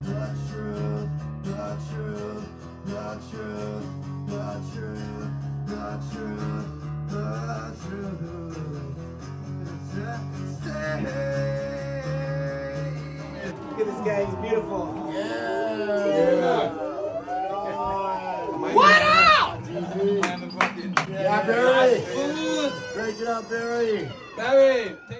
Look at this guy, he's beautiful. Yeah. What up? Yeah, Barry. Great job, Barry. Barry.